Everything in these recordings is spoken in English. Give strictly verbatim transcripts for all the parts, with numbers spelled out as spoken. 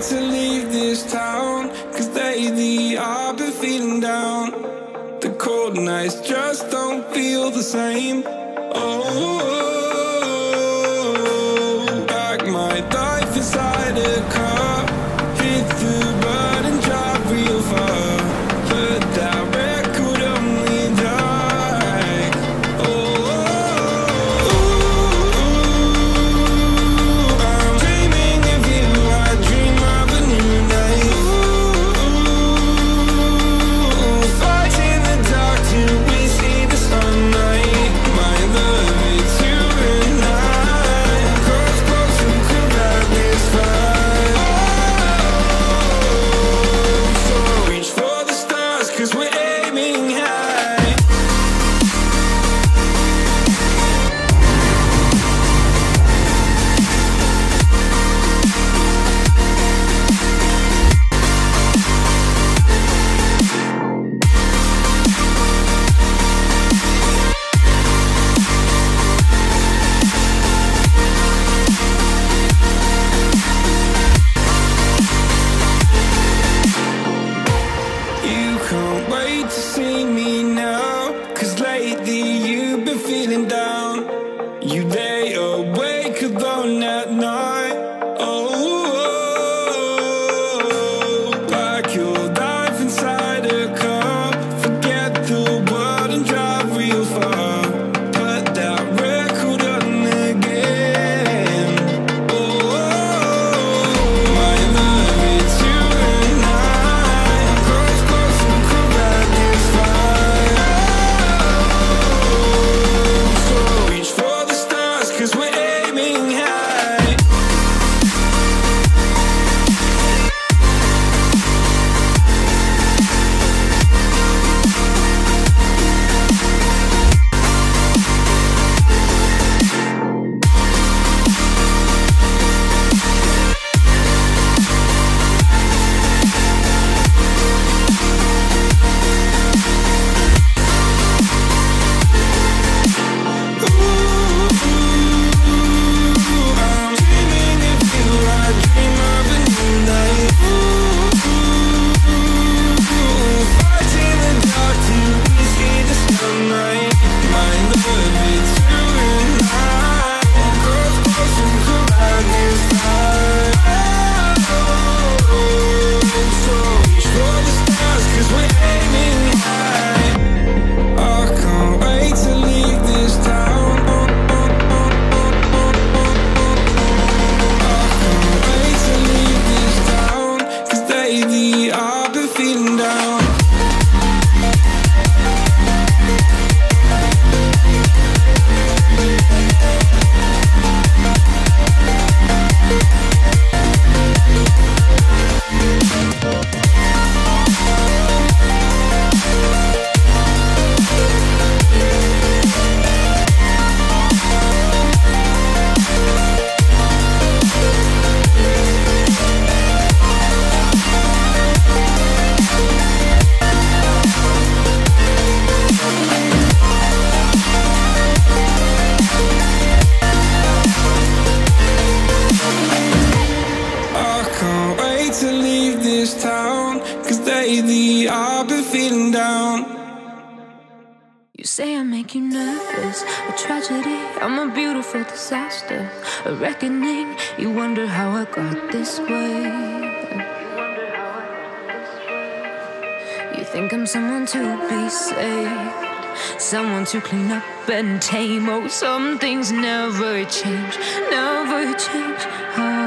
afraid to leave this town, cause lately I've been feeling down. The cold nights just don't feel the same. Oh, pack my life inside a car, hit the road and drive real far. Put that record on me die. Oh, I'm dreaming of you, I dream of a new night. Ooh, fight in the dark till we see the sunlight. My love, it's you and I, close, close to madness fire. Oh, so reach for the stars, cause we're aiming high. Can't wait to see me now, cause lately you've been feeling down. You lay awake alone at night. Oh, pack your life inside a car, forget the world and drive real far. Put that record on again. Oh, my love, it's you and I, close, close and cool at this fire. Oh, so reach for the stars, cause we're aiming high. Ooh, I'm dreaming of you, I dream of a new night. Ooh, fight in the dark till we see the sunlight. My love, it's you and I, close, close and cool at this fire. Oh, so reach for the stars, cause we're aiming high. I can't wait to leave this town. To leave this town, cause lately I've been feeling down. You say I make you nervous, a tragedy, I'm a beautiful disaster, a reckoning. You wonder how I got this way. You think I'm someone to be saved, someone to clean up and tame. Oh, some things never change, never change. Oh.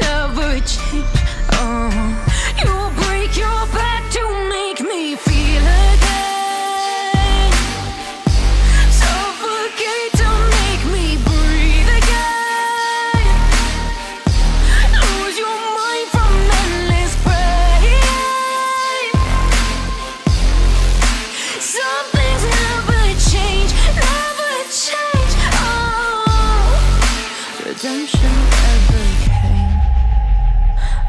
never change. Oh, you break your back to make me feel again. Some things never change, never change. everything.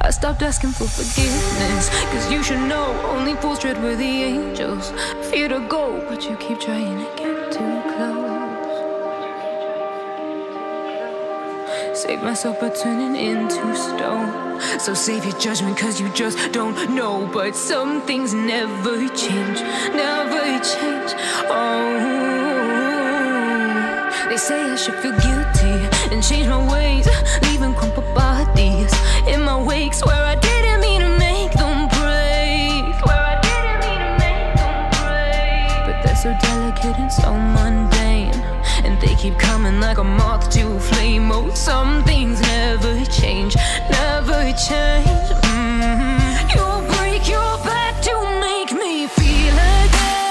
I stopped asking for forgiveness, cause you should know only fools tread with the angels. Fear to go, but you keep trying to get too close. Save myself by turning into stone. So save your judgment, cause you just don't know. But some things never change, never change. Oh, they say I should feel guilty and change my ways, leaving crumpled bodies in my wakes, where I didn't mean to make them break, where I didn't mean to make them break. But they're so delicate and so mundane, and they keep coming like a moth to a flame. Oh, some things never change, never change. Mm-hmm. You'll break your back to make me feel again.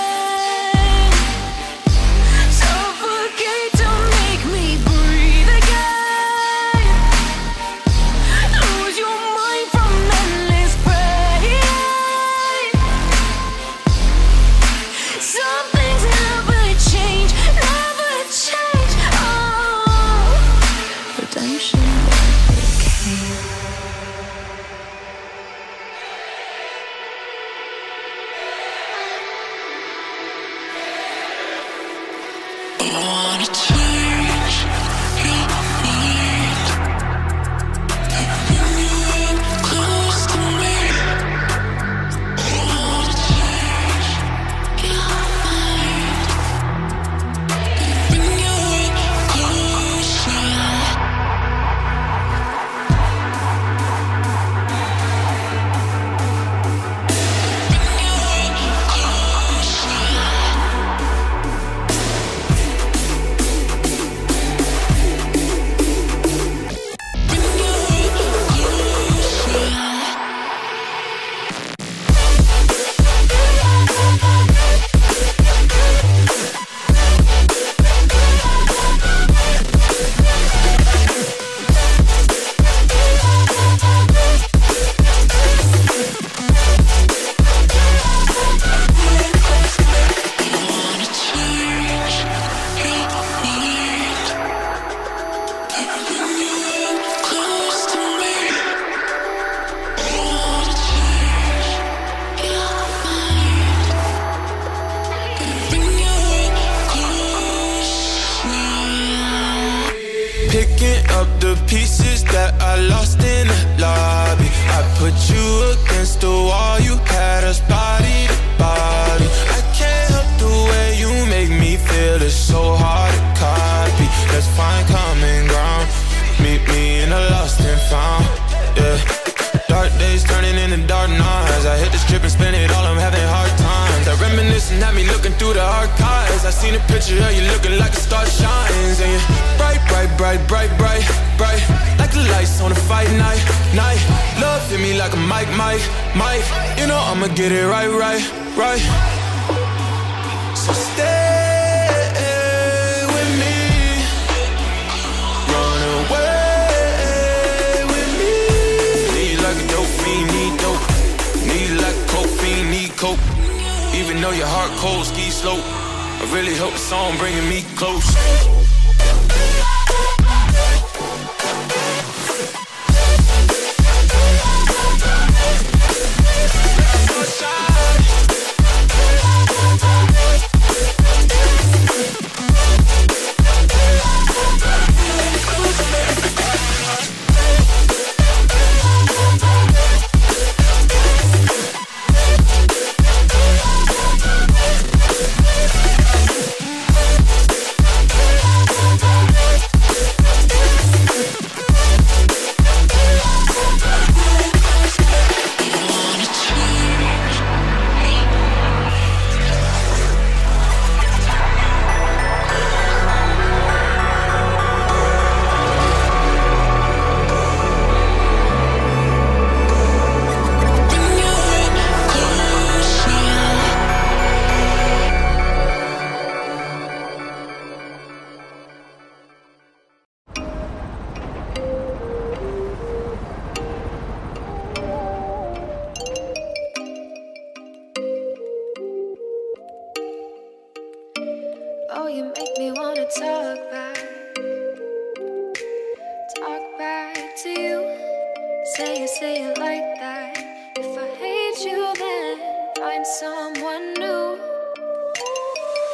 to you. Say it, say it like that. If I hate you, then find someone new.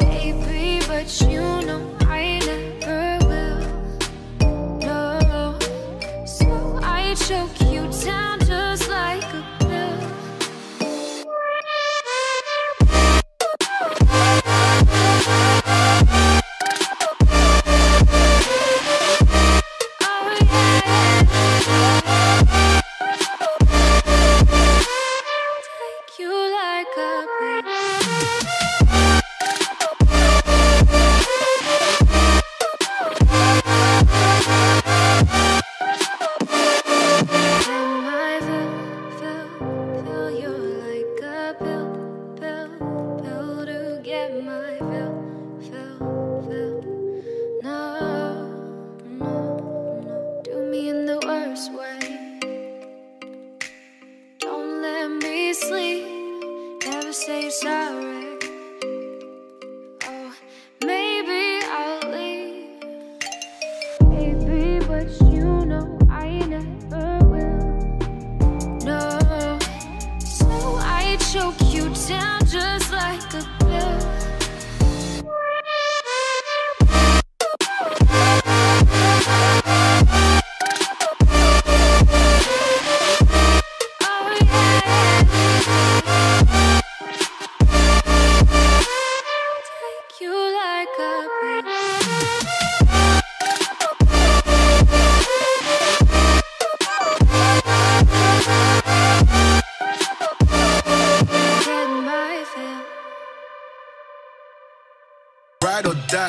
Baby, but you know I never will. No, so I choke you down just like a pill. Ride or die.